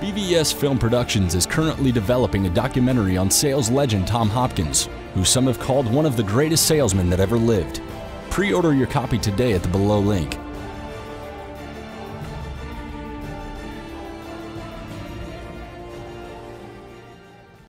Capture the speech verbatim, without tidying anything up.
B V S Film Productions is currently developing a documentary on sales legend Tom Hopkins, who some have called one of the greatest salesmen that ever lived. Pre-order your copy today at the below link.